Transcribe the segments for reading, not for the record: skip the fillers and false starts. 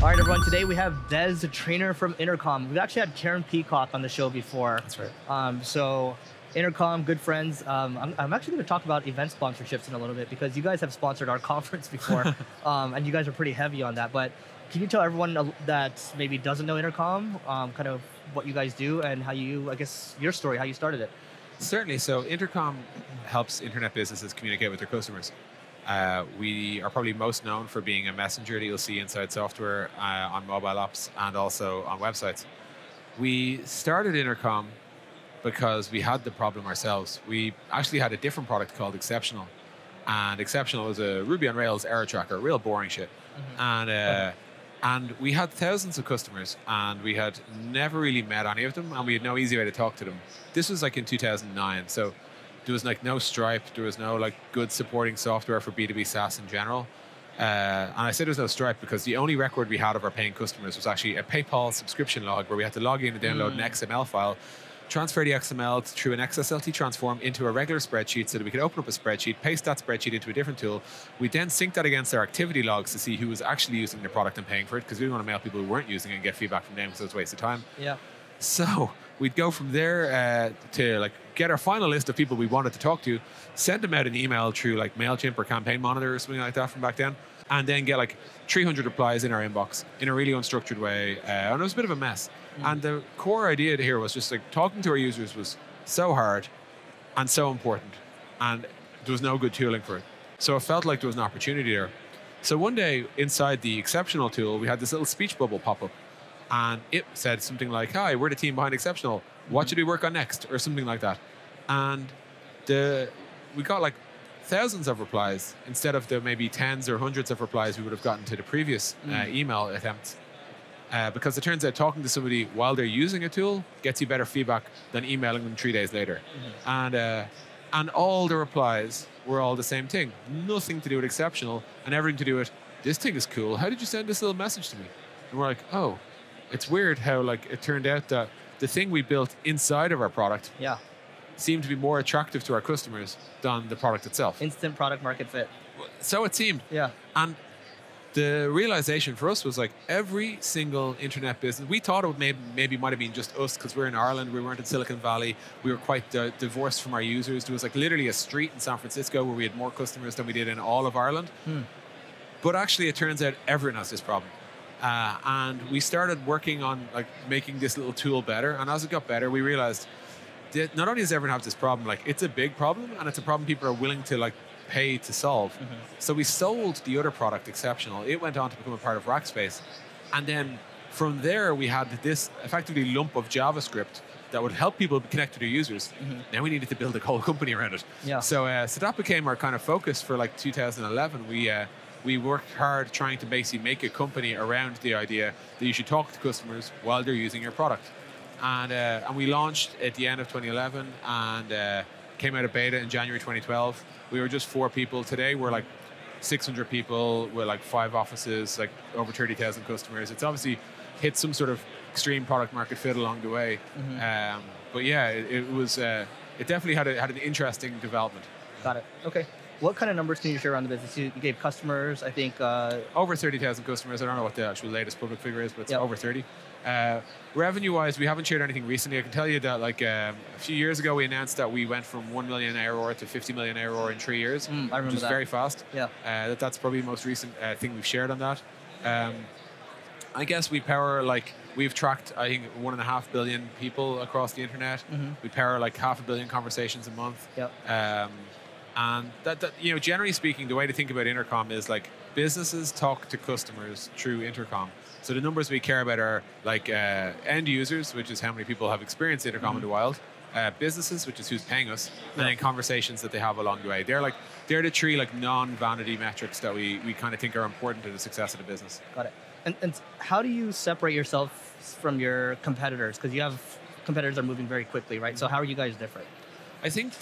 All right, everyone, today we have Des Traynor from Intercom. We've actually had Karen Peacock on the show before. That's right. So Intercom, good friends. I'm actually going to talk about event sponsorships in a little bit because you guys have sponsored our conference before, and you guys are pretty heavy on that. But can you tell everyone that maybe doesn't know Intercom, kind of what you guys do and how you, I guess, your story, how you started it? Certainly. So Intercom helps internet businesses communicate with their customers. We are probably most known for being a messenger that you'll see inside software on mobile apps and also on websites. We started Intercom because we had the problem ourselves. We actually had a different product called Exceptional. And Exceptional is a Ruby on Rails error tracker, real boring shit. Mm-hmm. And we had thousands of customers, and we had never really met any of them, and we had no easy way to talk to them. This was like in 2009, so there was like no Stripe, there was no like good supporting software for B2B SaaS in general. And I say there was no Stripe because the only record we had of our paying customers was actually a PayPal subscription log where we had to log in and download an XML file, transfer the XML through an XSLT transform into a regular spreadsheet so that we could open up a spreadsheet, paste that spreadsheet into a different tool. We then sync that against our activity logs to see who was actually using the product and paying for it, because we didn't want to mail people who weren't using it and get feedback from them because it was a waste of time. Yeah. So we'd go from there to like get our final list of people we wanted to talk to, send them out an email through like MailChimp or Campaign Monitor or something like that from back then, and then get like 300 replies in our inbox in a really unstructured way. And it was a bit of a mess. And the core idea here was just like talking to our users was so hard and so important, and there was no good tooling for it. So it felt like there was an opportunity there. So one day inside the Exceptional tool, we had this little speech bubble pop up, and it said something like, "Hi, we're the team behind Exceptional. What should we work on next?" or something like that. And we got like thousands of replies instead of the maybe tens or hundreds of replies we would have gotten to the previous email attempts. Because it turns out talking to somebody while they're using a tool gets you better feedback than emailing them 3 days later. Mm-hmm. And all the replies were all the same thing. Nothing to do with Exceptional and everything to do with, "This thing is cool. How did you send this little message to me?" And we're like, oh, it's weird how like it turned out that the thing we built inside of our product seemed to be more attractive to our customers than the product itself. Instant product market fit. So it seemed. Yeah. And the realization for us was like every single internet business, we thought it maybe might have been just us because we're in Ireland, we weren't in Silicon Valley, we were quite divorced from our users. There was like literally a street in San Francisco where we had more customers than we did in all of Ireland. But actually it turns out everyone has this problem. And we started working on like making this little tool better, and as it got better we realized that not only does everyone have this problem, like it's a big problem and it's a problem people are willing to like pay to solve. So we sold the other product, Exceptional. It went on to become a part of Rackspace. And then from there, we had this effectively lump of JavaScript that would help people connect to their users. Now we needed to build a whole company around it. So that became our kind of focus for like 2011. We worked hard trying to basically make a company around the idea that you should talk to customers while they're using your product. And we launched at the end of 2011 and came out of beta in January 2012. We were just 4 people. Today we're like 600 people. We're like 5 offices, like over 30,000 customers. It's obviously hit some sort of extreme product market fit along the way. But yeah, it definitely had an interesting development. Got it. Okay. What kind of numbers can you share around the business? You gave customers, I think. Over 30,000 customers. I don't know what the actual latest public figure is, but it's over 30. Revenue-wise, we haven't shared anything recently. I can tell you that like a few years ago, we announced that we went from 1 million ARR to 50 million ARR in 3 years, I remember which was very fast. Yeah. That's probably the most recent thing we've shared on that. I guess we power like, we've tracked, I think, 1.5 billion people across the internet. We power like 500 million conversations a month. And that, you know, generally speaking, the way to think about Intercom is like businesses talk to customers through Intercom. So the numbers we care about are like end users, which is how many people have experienced Intercom in the wild, businesses, which is who's paying us, and then conversations that they have along the way. They're the three like non-vanity metrics that we kind of think are important to the success of the business. Got it. And how do you separate yourself from your competitors? Because you have competitors that are moving very quickly, right? So how are you guys different? I think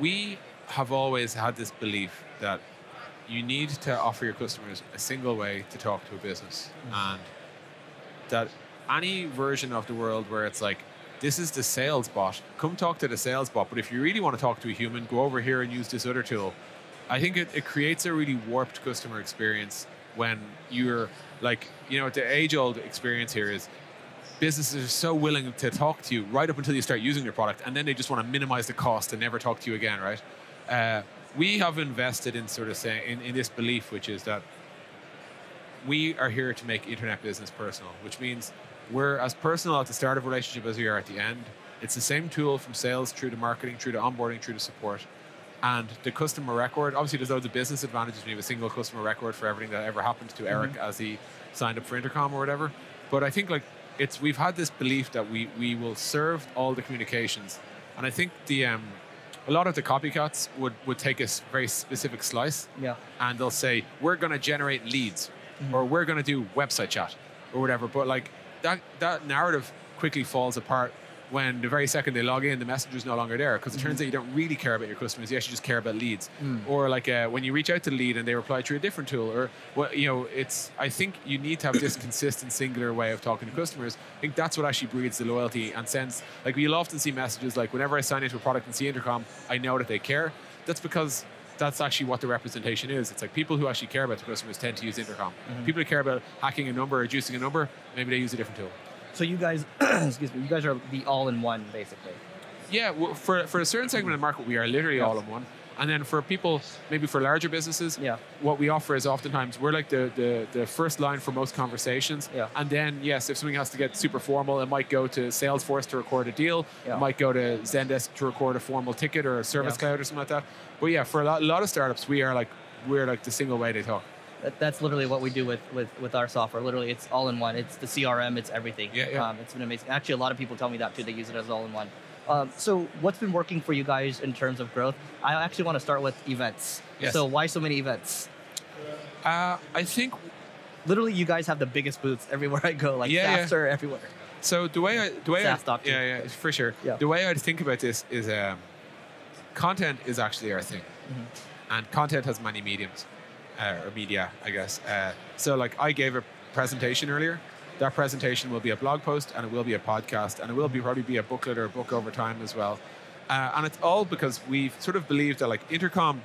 we have always had this belief that you need to offer your customers a single way to talk to a business. And that any version of the world where it's like, this is the sales bot, come talk to the sales bot, but if you really want to talk to a human, go over here and use this other tool. I think it creates a really warped customer experience when you're like, you know, the age-old experience here is businesses are so willing to talk to you right up until you start using your product, and then they just want to minimize the cost and never talk to you again, right? We have invested in sort of saying, in this belief, which is that we are here to make internet business personal, which means we're as personal at the start of a relationship as we are at the end. It's the same tool from sales through to marketing, through to onboarding, through to support. And the customer record, obviously there's loads of business advantages when you have a single customer record for everything that ever happened to Eric as he signed up for Intercom or whatever. But I think like we've had this belief that we will serve all the communications. And I think the a lot of the copycats would take a very specific slice and they'll say, we're going to generate leads or we're going to do website chat or whatever. But like that narrative quickly falls apart when the very second they log in, the messenger's no longer there, because it turns out you don't really care about your customers, you actually just care about leads. Or like when you reach out to the lead and they reply through a different tool, or you know, I think you need to have this consistent, singular way of talking to customers. I think that's what actually breeds the loyalty and sends, like we'll often see messages like, whenever I sign into a product and see Intercom, I know that they care. That's because that's actually what the representation is. It's like people who actually care about the customers tend to use Intercom. People who care about hacking a number or juicing a number, maybe they use a different tool. So you guys, excuse me, you guys are the all-in-one, basically. Yeah, well, for a certain segment of the market, we are literally all-in-one. And then for people, maybe for larger businesses, what we offer is oftentimes, we're like the first line for most conversations. And then, yes, if something has to get super formal, it might go to Salesforce to record a deal. It might go to Zendesk to record a formal ticket or a service cloud or something like that. But yeah, for a lot of startups, we're like the single way they talk. That's literally what we do with our software. Literally, it's all in one. It's the CRM, it's everything. It's been amazing. Actually, a lot of people tell me that too. They use it as all in one. So what's been working for you guys in terms of growth? I actually want to start with events. So why so many events? I think... Literally, you guys have the biggest booths everywhere I go. Like Saster, everywhere. So the way I... SaaStock. Yeah, for sure. The way I think about this is content is actually our thing. And content has many mediums. Or media, I guess. So like I gave a presentation earlier. That presentation will be a blog post and it will be a podcast and it will be probably be a booklet or a book over time as well. And it's all because we've sort of believed that like Intercom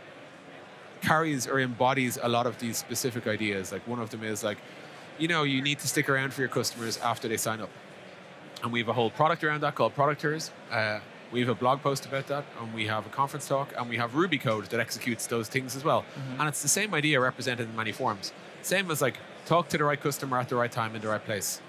carries or embodies a lot of these specific ideas. Like one of them is like, you know, you need to stick around for your customers after they sign up. And we have a whole product around that called Producters. We have a blog post about that, and we have a conference talk, and we have Ruby code that executes those things as well. And it's the same idea represented in many forms. Same as like, talk to the right customer at the right time in the right place.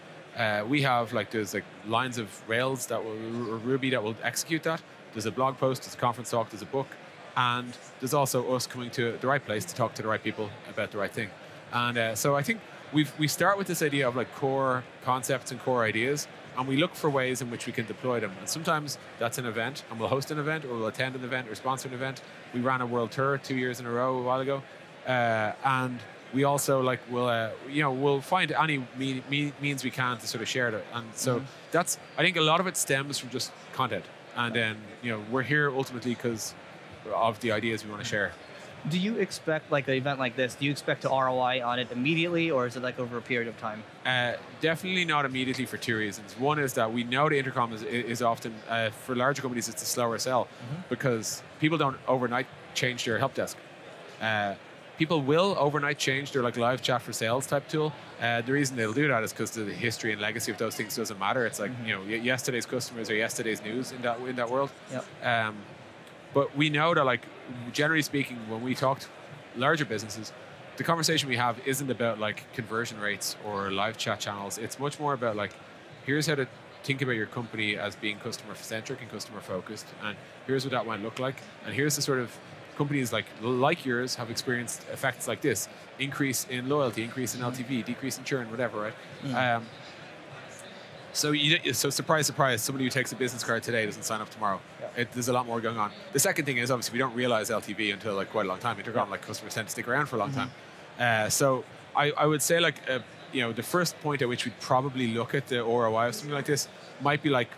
We have like, there's like lines of Rails that will, or Ruby that will execute that. There's a blog post, there's a conference talk, there's a book, and there's also us coming to the right place to talk to the right people about the right thing. And so I think we start with this idea of like core concepts and core ideas, and we look for ways in which we can deploy them. And sometimes that's an event, and we'll host an event, or we'll attend an event, or sponsor an event. We ran a world tour 2 years in a row a while ago. And we also like, we'll find any means we can to sort of share it. And so that's, I think a lot of it stems from just content. And then, you know, we're here ultimately because of the ideas we want to share. Do you expect, like an event like this, do you expect to ROI on it immediately, or is it like over a period of time? Definitely not immediately for two reasons. One is that we know the Intercom is often, for larger companies, it's a slower sell because people don't overnight change their help desk. People will overnight change their like live chat for sales type tool. The reason they'll do that is because the history and legacy of those things doesn't matter. It's like, you know, yesterday's customers or yesterday's news in that world. But we know that like, generally speaking, when we talk to larger businesses, the conversation we have isn't about like conversion rates or live chat channels. It's much more about like, here's how to think about your company as being customer-centric and customer-focused, and here's what that might look like, and here's the sort of companies like yours have experienced effects like this: increase in loyalty, increase in LTV, decrease in churn, whatever, right? So surprise, surprise, somebody who takes a business card today doesn't sign up tomorrow. There's a lot more going on. The second thing is, obviously, we don't realize LTV until like quite a long time. Intercom, like customers tend to stick around for a long time. So I would say like, you know, the first point at which we'd probably look at the ROI of something like this might be like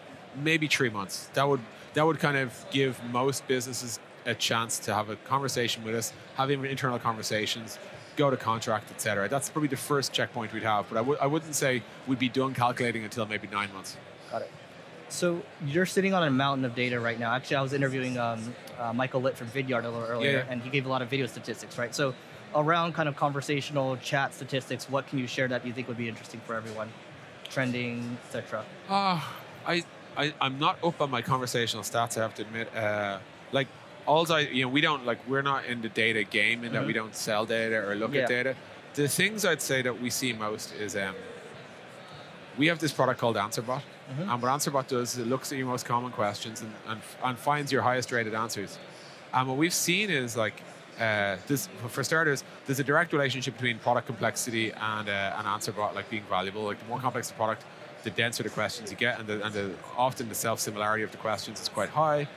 maybe 3 months. That would kind of give most businesses a chance to have a conversation with us, having internal conversations, go to contract, et cetera. That's probably the first checkpoint we'd have, but I wouldn't say we'd be done calculating until maybe 9 months. Got it. So you're sitting on a mountain of data right now. Actually, I was interviewing Michael Litt from Vidyard a little earlier, and he gave a lot of video statistics, right? So around kind of conversational chat statistics, what can you share that you think would be interesting for everyone? Trending, et cetera. I'm not up on my conversational stats, I have to admit. Like, we're not in the data game in that we don't sell data or look at data. The things I'd say that we see most is we have this product called AnswerBot. And what AnswerBot does is it looks at your most common questions and finds your highest rated answers. And what we've seen is like, for starters, there's a direct relationship between product complexity and AnswerBot like being valuable. Like the more complex the product, the denser the questions you get, and often the self-similarity of the questions is quite high.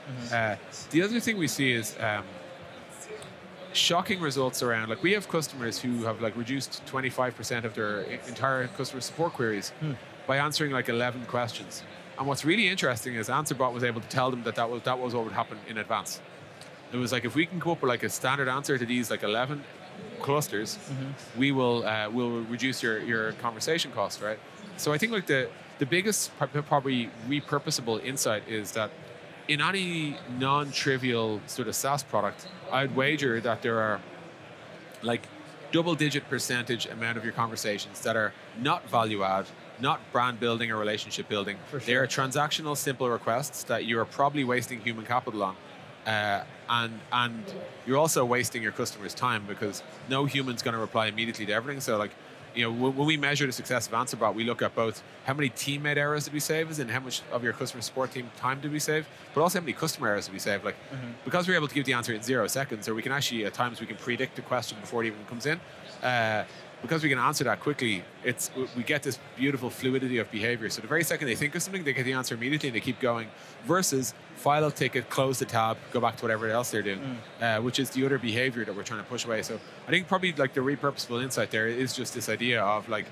The other thing we see is shocking results around, like we have customers who have like reduced 25% of their entire customer support queries by answering like 11 questions. And what's really interesting is AnswerBot was able to tell them that was what would happen in advance. It was like, if we can come up with like a standard answer to these like 11 clusters, we will we'll reduce your conversation cost, right? So I think like the biggest probably repurposable insight is that in any non-trivial sort of SaaS product, I'd wager that there are like double-digit percentage amount of your conversations that are not value-add, not brand building or relationship building. Sure. They are transactional, simple requests that you are probably wasting human capital on. And you're also wasting your customer's time because no human's going to reply immediately to everything. So like, when we measure the success of AnswerBot, we look at both how many teammate errors did we save and how much of your customer support team time did we save, but also how many customer errors did we save. Like, because we're able to give the answer in 0 seconds, or we can actually, at times, we can predict the question before it even comes in. Because we can answer that quickly, we get this beautiful fluidity of behavior. So the very second they think of something, they get the answer immediately and they keep going, versus file a ticket, close the tab, go back to whatever else they're doing, which is the other behavior that we're trying to push away. So I think probably like the repurposable insight there is just this idea of like,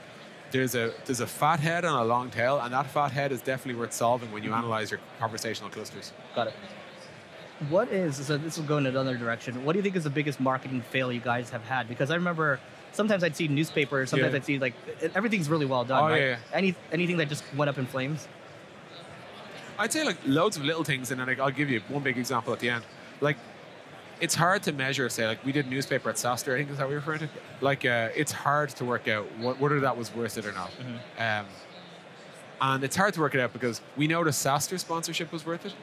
there's a fat head and a long tail, and that fat head is definitely worth solving when you analyze your conversational clusters. Got it. So this will go in another direction. What do you think is the biggest marketing fail you guys have had? Because I remember, sometimes I'd see newspapers, sometimes I'd see like, everything's really well done, right? Anything that just went up in flames? I'd say like loads of little things, and then I'll give you one big example at the end. Like, it's hard to measure, say like we did newspaper at Saster, I think is how we referred to it. Like, it's hard to work out whether that was worth it or not. And it's hard to work it out because we know the Saster sponsorship was worth it.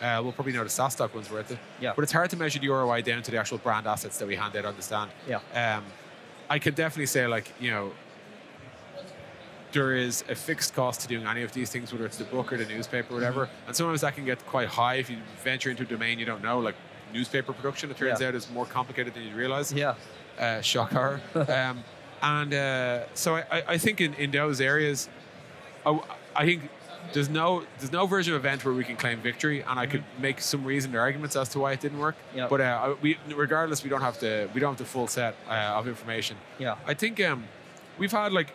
We'll probably know the SaaStock one's worth it. But it's hard to measure the ROI down to the actual brand assets that we hand out on the stand. I could definitely say, like, there is a fixed cost to doing any of these things, whether it's the book or the newspaper or whatever. And sometimes that can get quite high if you venture into a domain you don't know, like newspaper production, it turns out is more complicated than you realize. Shock horror. So I think in those areas, I think there's no version of event where we can claim victory, and I could make some reasoned arguments as to why it didn't work. But regardless, we don't have the full set of information. I think we've had like,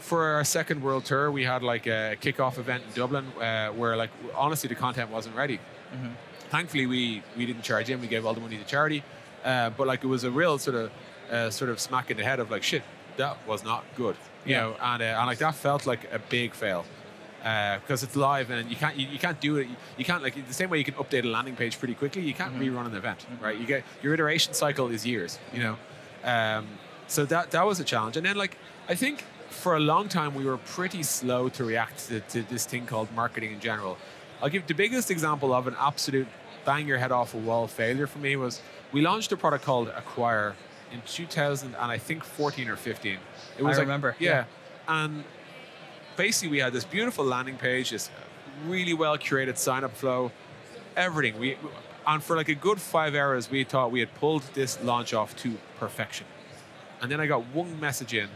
for our second world tour, we had like a kickoff event in Dublin where like honestly the content wasn't ready. Thankfully we didn't charge in. We gave all the money to charity, but like it was a real sort of smack in the head of like, shit, that was not good. You know, and like that felt like a big fail. Because it's live and you can't do it. You can't, like, the same way you can update a landing page pretty quickly, you can't rerun an event, right? Your iteration cycle is years, So that was a challenge. And then, like, I think for a long time we were pretty slow to react to this thing called marketing in general. I'll give the biggest example of an absolute bang your head off a wall failure for me was we launched a product called Acquire in 2014 or 15. It was, I remember. And basically, we had this beautiful landing page, this really well-curated sign-up flow, everything. And for like a good 5 hours, we thought we had pulled this launch off to perfection. And then I got one message in,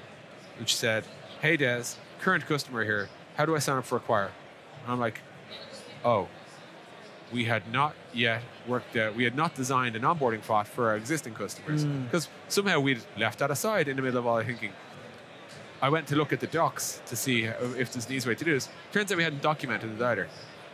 which said, "Hey Des, current customer here, how do I sign up for Acquire?" And I'm like, oh, we had not yet worked out, we had not designed an onboarding bot for our existing customers. Because somehow we'd left that aside in the middle of all our thinking. I went to look at the docs to see if there's an easy way to do this. Turns out we hadn't documented it either.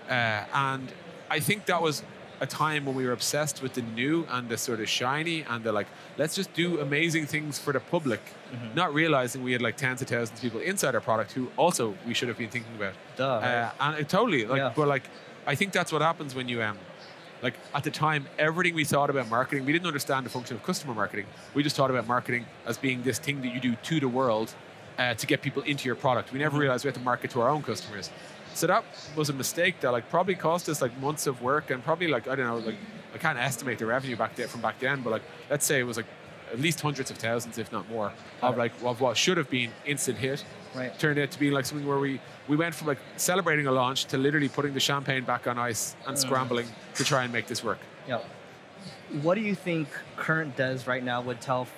And I think that was a time when we were obsessed with the new and the sort of shiny and the like, let's just do amazing things for the public, mm-hmm. not realizing we had like tens of thousands of people inside our product who also we should have been thinking about. And it totally, like, yeah. but like, I think that's what happens when you, like at the time, everything we thought about marketing, we didn't understand the function of customer marketing. We just thought about marketing as being this thing that you do to the world to get people into your product. We never realized we had to market to our own customers. So that was a mistake that like probably cost us like months of work and probably like, I don't know, like I can't estimate the revenue back there from back then, but like let's say it was like at least hundreds of thousands, if not more, of like of what should have been instant hit. Right. Turned out to be like something where we went from like celebrating a launch to literally putting the champagne back on ice and scrambling to try and make this work. Yeah. What do you think current Des right now would tell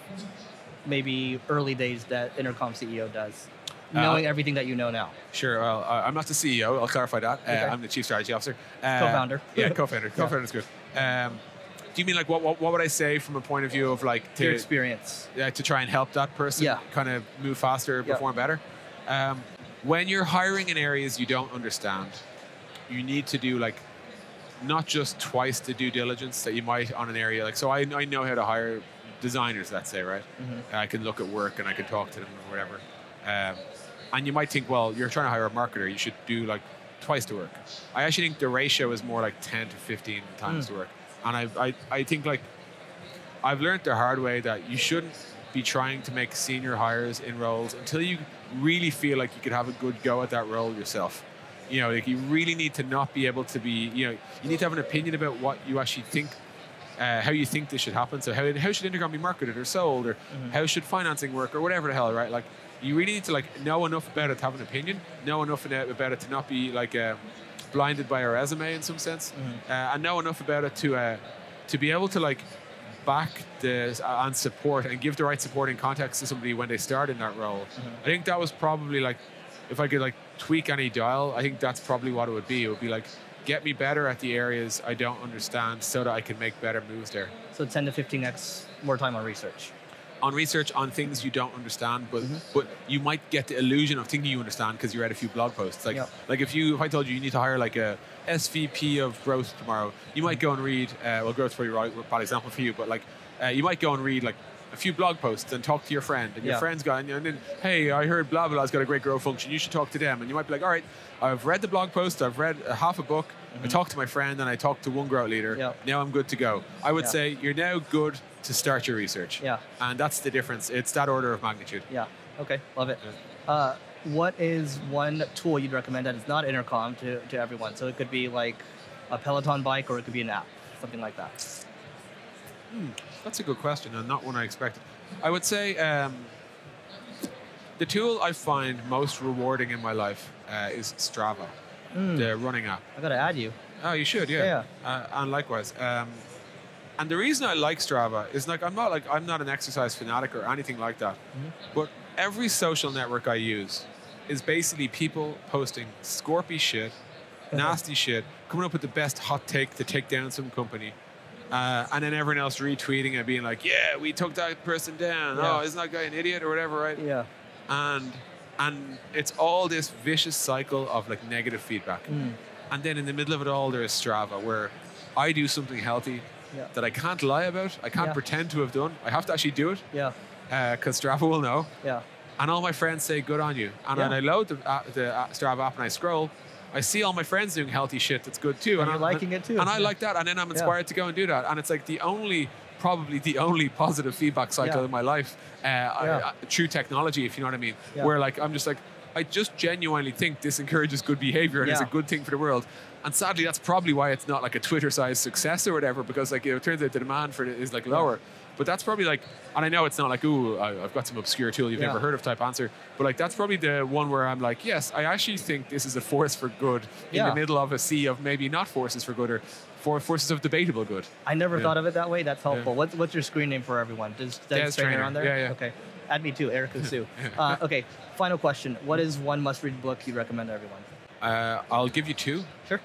maybe early days that Intercom CEO does? Knowing everything that you know now. Sure, well, I'm not the CEO, I'll clarify that. Okay. I'm the Chief Strategy Officer. Co-founder. Yeah, co-founder. Co-founder is good. Do you mean like what would I say from a point of view of like to, your experience? To try and help that person kind of move faster, perform better? When you're hiring in areas you don't understand, you need to do like not just twice the due diligence that you might on an area. Like, so I know how to hire designers, let's say, right? Mm-hmm. I can look at work and I can talk to them or whatever. And you might think, well, you're trying to hire a marketer, you should do like twice the work. I actually think the ratio is more like 10 to 15 times the work. And I think like, I've learned the hard way that you shouldn't be trying to make senior hires in roles until you really feel like you could have a good go at that role yourself. You know, like you really need to not be able to be, you know, you need to have an opinion about what you actually think, how you think this should happen. So how should Intercom be marketed or sold, or how should financing work or whatever the hell, right? Like, you really need to like know enough about it to have an opinion, know enough about it to not be like blinded by a resume in some sense, and know enough about it to be able to like back this and support and give the right supporting context to somebody when they start in that role. I think that was probably like, if I could like tweak any dial, I think that's probably what it would be. It would be like, get me better at the areas I don't understand so that I can make better moves there. So 10 to 15x more time on research. On research on things you don't understand, but you might get the illusion of thinking you understand because you read a few blog posts. Like, like if I told you you need to hire like a SVP of growth tomorrow, you might go and read. Well, growth probably right, bad example for you, but like you might go and read like a few blog posts and talk to your friend, and your friend's got and then hey, I heard blah blah's got a great growth function. You should talk to them, and you might be like, all right, I've read the blog post, I've read half a book, I talked to my friend, and I talked to one growth leader. Now I'm good to go. I would say you're now good to start your research. And that's the difference. It's that order of magnitude. Okay, love it. What is one tool you'd recommend that is not Intercom to everyone? So it could be like a Peloton bike or it could be an app, something like that. That's a good question and not one I expected. I would say the tool I find most rewarding in my life is Strava, the running app. I gotta add you. Oh, you should, yeah. And likewise. And the reason I like Strava is like I'm not an exercise fanatic or anything like that. But every social network I use is basically people posting scorpy shit, nasty shit, coming up with the best hot take to take down some company. And then everyone else retweeting and being like, yeah, we took that person down. Oh, isn't that guy an idiot or whatever, right? And it's all this vicious cycle of like negative feedback. And then in the middle of it all, there is Strava where I do something healthy, that I can't lie about, I can't pretend to have done. I have to actually do it, because Strava will know. And all my friends say, good on you. And then I load the Strava app and I scroll, I see all my friends doing healthy shit that's good too. And I'm liking it too. And I like that, and then I'm inspired to go and do that. And it's like the only, probably the only positive feedback cycle in my life, true technology, if you know what I mean, where like I'm just like, I just genuinely think this encourages good behavior and it's a good thing for the world. And sadly, that's probably why it's not like a Twitter-sized success or whatever, because like, you know, it turns out the demand for it is like lower. But that's probably like, and I know it's not like, ooh, I've got some obscure tool you've never heard of type answer, but like that's probably the one where I'm like, yes, I actually think this is a force for good in the middle of a sea of maybe not forces for good or forces of debatable good. I never thought of it that way. That's helpful. What's your screen name for everyone? Does Des Traynor on there? Yeah. Okay. Add me too, Eric Siu. Okay, final question. What is one must-read book you recommend to everyone? I'll give you two. Sure.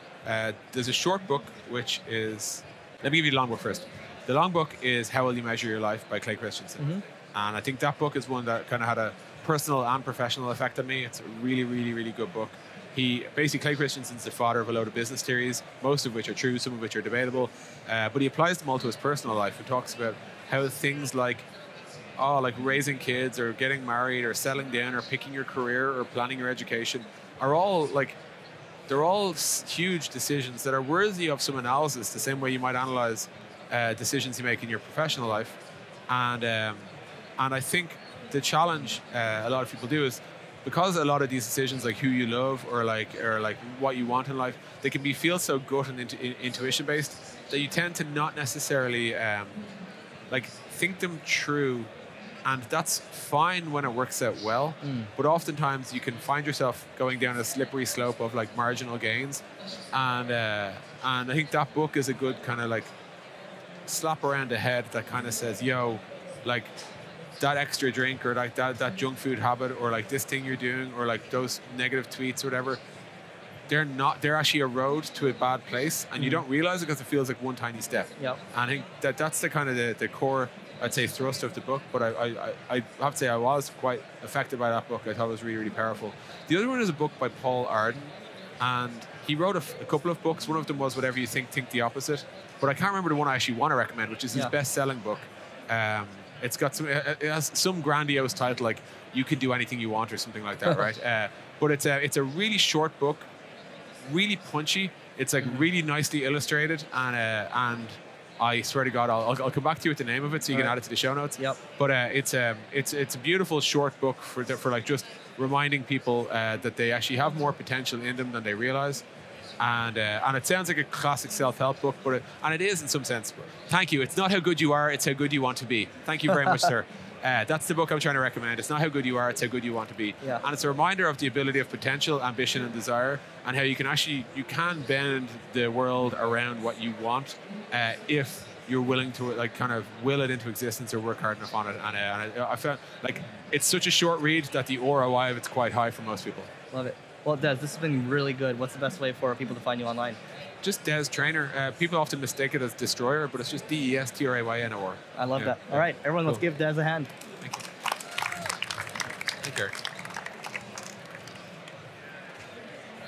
There's a short book, which is, let me give you the long book first. The long book is How Will You Measure Your Life by Clay Christensen. And I think that book is one that kind of had a personal and professional effect on me. It's a really, really, really good book. He basically, Clay Christensen's the father of a load of business theories, most of which are true, some of which are debatable, but he applies them all to his personal life and talks about how things like raising kids or getting married or settling down or picking your career or planning your education are all like, they're all huge decisions that are worthy of some analysis, the same way you might analyze decisions you make in your professional life. And I think the challenge a lot of people do is, because a lot of these decisions, like who you love or like what you want in life, they can be feel so gut and intuition based that you tend to not necessarily think them through, and that's fine when it works out well. But oftentimes you can find yourself going down a slippery slope of like marginal gains, and I think that book is a good kind of like slap around the head that kind of says, yo, like, that extra drink or like that junk food habit or like this thing you're doing or like those negative tweets or whatever, they're actually a road to a bad place, and you don't realize it because it feels like one tiny step. Yep. And I think that's the kind of the core, I'd say, thrust of the book. But I have to say I was quite affected by that book. I thought it was really, really powerful. The other one is a book by Paul Arden, and he wrote a couple of books. One of them was Whatever You Think the Opposite. But I can't remember the one I actually want to recommend, which is his best-selling book. It has some grandiose title like "You Can Do Anything You Want" or something like that, right? But it's a really short book, really punchy. It's like really nicely illustrated, and I swear to God, I'll come back to you with the name of it so you can add it to the show notes. Yep. But it's a beautiful short book for like just reminding people that they actually have more potential in them than they realize. And it sounds like a classic self-help book, and it is in some sense. Thank you. It's not how good you are, it's how good you want to be. Thank you very much, sir. That's the book I'm trying to recommend. It's not how good you are, it's how good you want to be. Yeah. And it's a reminder of the ability of potential, ambition, and desire, and how you can bend the world around what you want if you're willing to like kind of will it into existence or work hard enough on it. And I found like it's such a short read that the ROI of it's quite high for most people. Love it. Well, Des, this has been really good. What's the best way for people to find you online? Just Des Traynor. People often mistake it as Destroyer, but it's just DESTRAYNOR. I love that. All right, everyone, cool. Let's give Des a hand. Thank you. Take care.